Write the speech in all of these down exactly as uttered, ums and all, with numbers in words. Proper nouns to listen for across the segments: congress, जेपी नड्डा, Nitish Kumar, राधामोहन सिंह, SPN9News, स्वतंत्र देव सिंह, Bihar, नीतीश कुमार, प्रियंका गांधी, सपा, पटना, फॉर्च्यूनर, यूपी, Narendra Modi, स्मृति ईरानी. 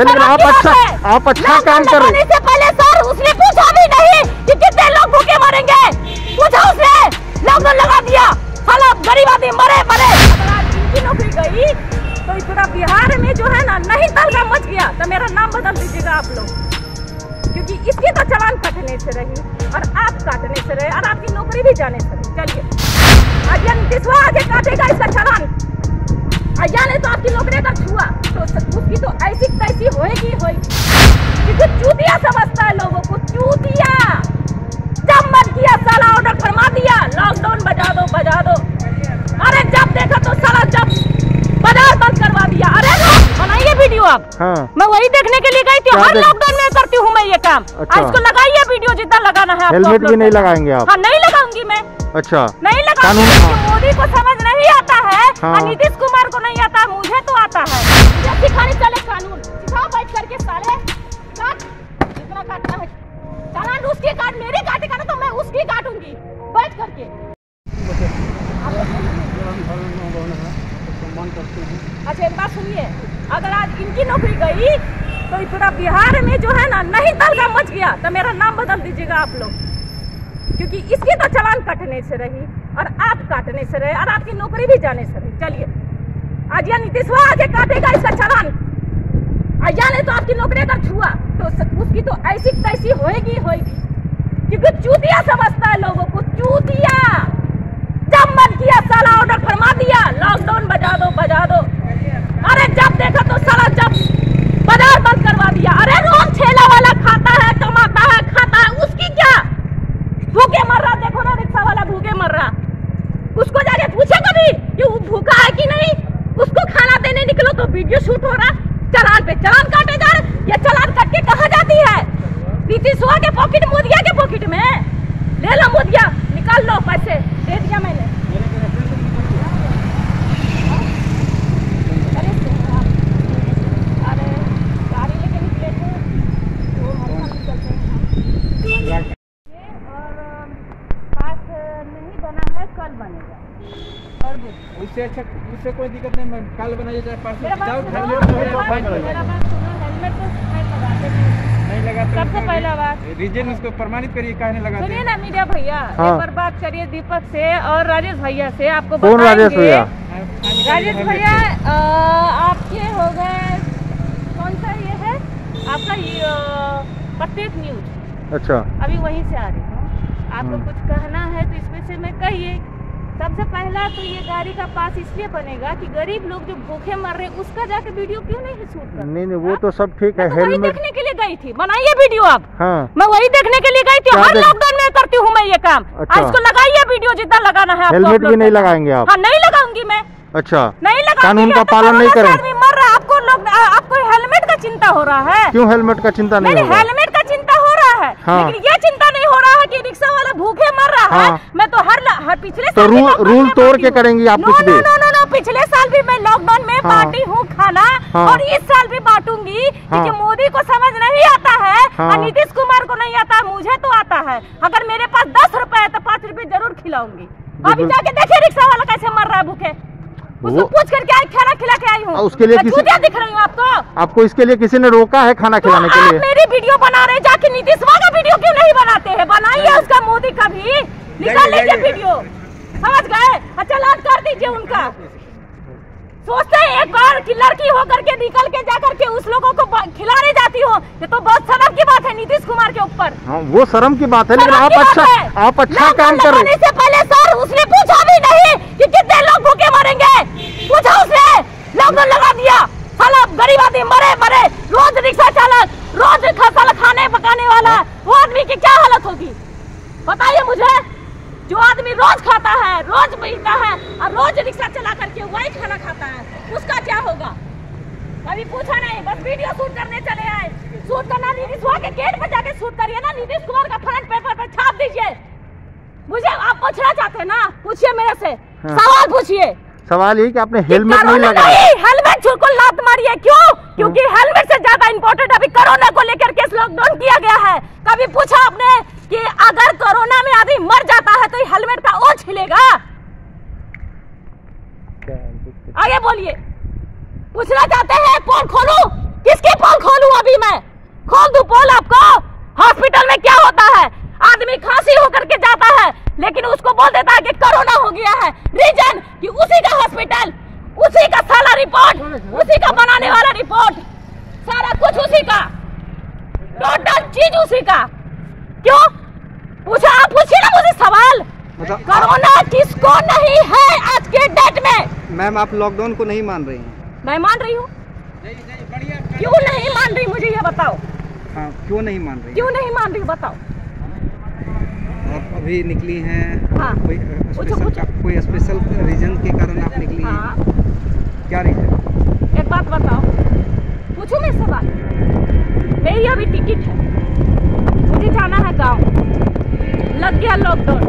आप अच्छा आप अच्छा काम कर रहे हैं। पहले सर उसने पूछा भी नहीं कि कितने लोग भूखे मरेंगे, पूछा उसने लॉकडाउन लगा दिया, हालात गरीब आदमी मरे मरे की नौकरी गई तो इतना बिहार में जो है ना नहीं तलगा मच गया। तो मेरा नाम बदल दीजिएगा आप लोग, क्योंकि इसकी तो चलान कटने से रही और आप काटने से रहे और आपकी नौकरी भी जाने से रही। चलिए अजय नीतीश आगे काटेगा इसका चलान, अजय ने तो आपकी नौकरी का छुआ उसकी तो ऐसी कैसी होएगी होएगी क्योंकि चूतिया समझता है लोगों को, चूतिया जब मन किया साला ऑर्डर फरमा दिया लॉकडाउन बजा दो बजा दो, अरे जब देखा तो साला जब बाजार बंद करवा दिया। अरे बनाइए वीडियो आप, हाँ। मैं वही देखने के लिए गई थी, हर लॉकडाउन में करती हूँ मैं ये काम। अच्छा। इसको लगाइए वीडियो जितना लगाना है, हेलमेट भी नहीं लगाएंगे आप? हाँ नहीं लगाऊंगी मैं। अच्छा नहीं लगाऊंगी। मोदी को समझ नहीं आता है, नीतीश कुमार को नहीं आता, मुझे तो आता है। सिखाने चले कानून सिखाओ बैठ करके साले, काट जितना काटना है चालान उसकी काट, मेरी काटेगा ना तो मैं उसकी काटूंगी बैठ करके। अच्छा एक बात सुनिए, अगर आज इनकी नौकरी गई तो इतना बिहार में जो है ना नहीं तलगा मच गया। तो मेरा नाम बदल दीजिएगा आप लोग, क्योंकि इसकी तो चालान काटने से रही और आप काटने से रहे और आपकी नौकरी भी जाने से रही। चलिए आज या नीतीश आगे काटेगा इसका चलान, अजय ने तो आपकी नौकरी का छुआ तो उसकी तो ऐसी कैसी होएगी होएगी क्योंकि चूतिया समझता है लोगों को, चूतिया जब मन किया साला ऑर्डर फरमा दिया लॉकडाउन बजा दो बजा दो, अरे जब देखा तो साला जब बाजार बंद करवा दिया। अरे रोज ठेला वाला खाता है कमाता है खाता है, उसकी क्या भूखे मर रहा, देखो ना रिक्शा वाला भूखे मर रहा, उसको जाके पूछे कभी कि वो भूखा है कि नहीं, उसको खाना देने निकलो तो वीडियो शूट हो रहा, चालान पे चालान काटे जा रहा। ये चालान कट के कहाँ जाती है? नीतीश के पॉकेट, मोदिया के पॉकेट में ले लो, मोदिया निकाल लो पैसे, दे दिया मैंने। उससे अच्छा उससे कोई दिक्कत नहीं, मैं कल बनाइए चाहे परसों जाओ। हेलमेट तो नहीं लगाते, सबसे पहला बात रीजन उसको प्रमाणित करिए काहे नहीं लगाते। सुनिए ना मीडिया भैया, एक बार बात करिए दीपक से और राजेश भैया से, आपको कौन राजेश भैया? राजेश भैया आपके हो गए कौन सा ये है आपका ये प्रत्येक न्यूज, अच्छा अभी वहीं से आ रही हूँ, आपको कुछ कहना है तो इसमें से मैं कहिए। सबसे पहला तो ये गाड़ी का पास इसलिए बनेगा कि गरीब लोग जो भूखे मर रहे उसका जाके वीडियो क्यों नहीं शूट कर? नहीं नहीं वो तो सब ठीक है, हेलमेट तो देखने के लिए गई थी, बनाइए वीडियो आप, हाँ। मैं वही देखने के लिए गई थी, हर लॉकडाउन में करती हूँ मैं ये काम। अच्छा। आज को लगाइए वीडियो जितना लगाना है, हेलमेट भी नहीं लगाएंगे आप? हाँ नहीं लगाऊंगी मैं। अच्छा नहीं लगाऊंगी, कानून का पालन नहीं करेंगे। मर रहा आपको आपको हेलमेट का चिंता हो रहा है? क्यों हेलमेट का चिंता नहीं? हेलमेट का चिंता हो रहा है लेकिन ये चिंता नहीं हो रहा है कि रिक्शा वाला भूखे मर रहा है। मैं तो हर हर पिछले तो साल रू, रूल तोड़ के करेंगी आप? नो, कुछ नो, नो, नो, नो, पिछले साल भी मैं लॉकडाउन में बांटी हूँ खाना, हाँ। और इस साल भी बांटूंगी, क्योंकि मोदी को समझ नहीं आता है, हाँ। नीतीश कुमार को नहीं आता, मुझे तो आता है। अगर मेरे पास दस रुपए है तो पाँच रुपए जरूर खिलाऊंगी। अभी जाके देखिए रिक्शा वाला कैसे मर रहा है भूखे, उसको पूछ करके आई खाना खिला के आई हूँ, उसके लिए क्या दिख रही हूँ आपको? आपको इसके लिए किसी ने रोका है खाना खिलाने के लिए? मेरी वीडियो बना रहे, जाके नीतीश का वीडियो क्यों नहीं बनाते हैं? बनाइए उसका, मोदी का भी निकाल लीजिए वीडियो, समझ गए? अच्छा लाद कर दीजिए उनका। सोचते हैं एक बार कि लड़की होकर के निकल के जाकर के उस लोगों को खिलाने जाती हो, ये तो बहुत शर्म की बात है नीतीश कुमार के ऊपर। हाँ, वो शर्म की बात है लेकिन आप अच्छा आप अच्छा काम कर रहे हैं। इससे पहले सर उसने पूछा भी नहीं कि कितने लोग भूखे मरेंगे, पूछा उसने लॉकडाउन लगा दिया, साला गरीब आदमी मरे मरे, रोज रिक्शा चालक रोज साला खाने पकाने वाला वो आदमी की क्या हालत होगी बताइए मुझे? जो आदमी रोज खाता है रोज पीता है और रोज रिक्शा चला करके वही खाना खाता है उसका क्या होगा? कभी पूछा नहीं, बस वीडियो शूट करने चले आए। शूट करना नीतीश कुमार के गेट पे जाके शूट करिए ना, नीतीश कुमार का फ्रंट पेपर पे छाप दीजिए। मुझे आप पूछना चाहते हैं ना, पूछिए मेरे से, हाँ। सवाल पूछिए। सवाल ये कि आपने हेलमेट नहीं लगाया? हेलमेट छुड़को लात मारिए, क्यों? क्योंकि हेलमेट से ज्यादा इम्पोर्टेंट अभी कोरोना को लेकर केस लॉकडाउन किया गया है। कभी पूछा आपने कि अगर कोरोना में आदमी मर जाता है तो हेलमेट का ओझ हिलेगा? आगे बोलिए, पूछना चाहते हैं पोल खोलूं? किसकी पोल खोलूं अभी मैं? खोल दूं पोल आपको? हॉस्पिटल में क्या होता है, आदमी खांसी होकर के जाता है लेकिन उसको बोल देता है कि कोरोना हो गया है। रीजन कि उसी का हॉस्पिटल, उसी का साला रिपोर्ट, उसी का बनाने वाला रिपोर्ट, सारा कुछ उसी का, टोटल चीज उसी का। क्यों पूछा? आप पूछिए ना मुझे सवाल, कोरोना किसको नहीं है आज के डेट में? मैम आप लॉकडाउन को नहीं मान रही हैं? मैं मान रही हूँ। क्यों नहीं मान रही मुझे ये बताओ? हाँ, क्यों नहीं मान रही? क्यों नहीं मान रही बताओ? आप अभी निकली हैं? हाँ। कोई स्पेशल, कोई स्पेशल रीजन के कारण आप निकली हैं? हाँ। क्या रीजन? एक बात बताओ, पूछो मैं सवाल। मेरी अभी टिकट है, मुझे जाना है गांव। लग गया लॉकडाउन,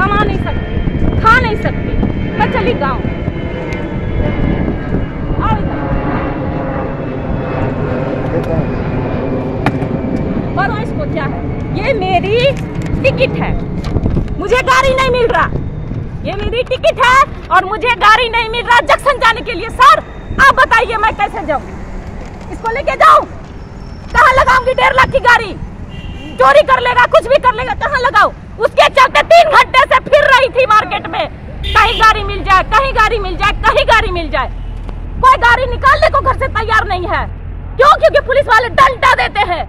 कमा नहीं सकती, खा नहीं सकती, मैं चली गाँव। और इसको क्या है, ये मेरी टिकट है, मुझे गाड़ी नहीं मिल रहा। ये मेरी टिकट है और मुझे गाड़ी नहीं मिल रहा जंक्शन जाने के लिए। सर आप बताइए मैं कैसे जाऊँ? इसको लेके जाऊँ? कहाँ लगाऊंगी? डेढ़ लाख की गाड़ी चोरी कर लेगा, कुछ भी कर लेगा, कहाँ लगाऊँ? उसके चलते तीन घंटे से फिर रही थी मार्केट में, कहीं गाड़ी मिल जाए, कहीं गाड़ी मिल जाए, कहीं गाड़ी मिल जाए। कोई गाड़ी निकालने को घर से तैयार नहीं है। क्यों? क्योंकि पुलिस वाले डंडा देते हैं।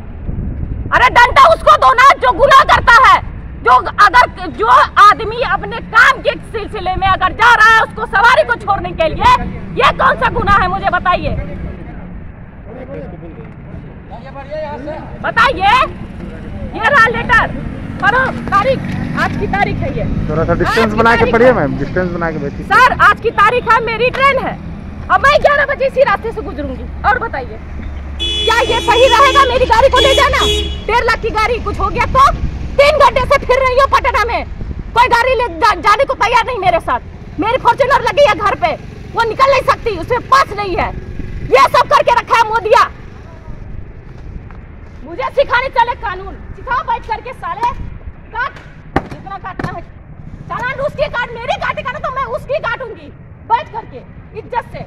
अरे डंडा उसको दो ना जो गुनाह करता है, जो अगर जो आदमी अपने काम के सिलसिले में अगर जा रहा है उसको सवारी को छोड़ने के लिए, ये कौन सा गुनाह है मुझे बताइए? बताइए। ये रहा लेटर, करो तारीख, आज की तारीख है। ये थोड़ा सा डिस्टेंस बना के पढ़िए मैम, डिस्टेंस बना के बैठिए। सर आज की तारीख है, मेरी ट्रेन है और मैं ग्यारह बजे इसी रास्ते से गुजरूंगी। और बताइए क्या ये सही रहेगा मेरी गाड़ी को ले जाना? डेढ़ लाख की गाड़ी, कुछ हो गया तो? तीन घंटे से फिर रही हो पटना में, कोई गाड़ी ले जा, जाने को तैयार नहीं मेरे साथ। मेरी फॉर्च्यूनर लगी है घर पे, वो निकल नहीं सकती, उसमें पास नहीं है। ये सब करके रखा है मोदिया। मुझे सिखाने चले कानून, सिखाओ बैठ करके साले, काट जितना काटना है, चालान उसकी काट, मेरी काटेगा ना तो मैं उसकी काटूंगी बैठ करके इज्जत से।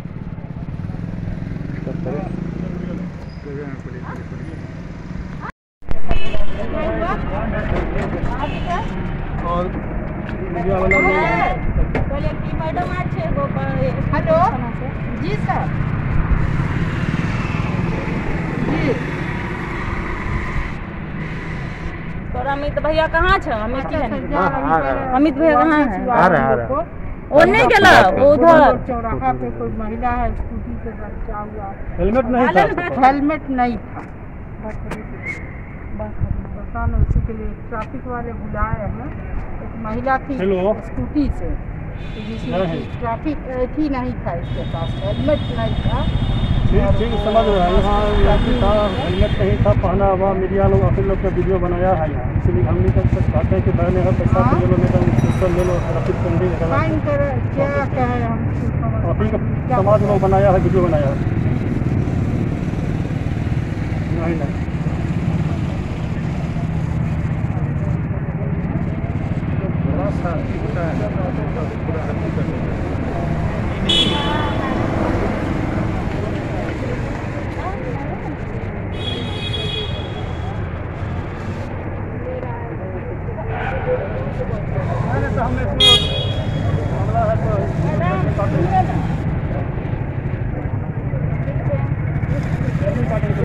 और मैडम अच्छे को। हेलो जी सर जी, तोरा अमित भैया कहाँ छ? अमित अमित भैया कहाँ है? वो नहीं गला, वो उधर चौराहा पे कोई महिला है स्कूटी से बचा हुआ, हेलमेट नहीं था, हेलमेट नहीं था। पता नहीं उसी के लिए ट्रैफिक वाले बुलाए हैं। एक महिला थी स्कूटी से, ट्रैफिक ही नहीं था, इसके पास हेलमेट नहीं था। ठीक ठीक समझ रहे हैं। हाँ हेलमेट नहीं था पहना हुआ। मीडिया लोग अपने लोग का वीडियो बनाया है, इसलिए हम भी सब चाहते हैं कि पहले हर पैसा किलोमीटर समाज में बनाया है, वीडियो बनाया है। नहीं नहीं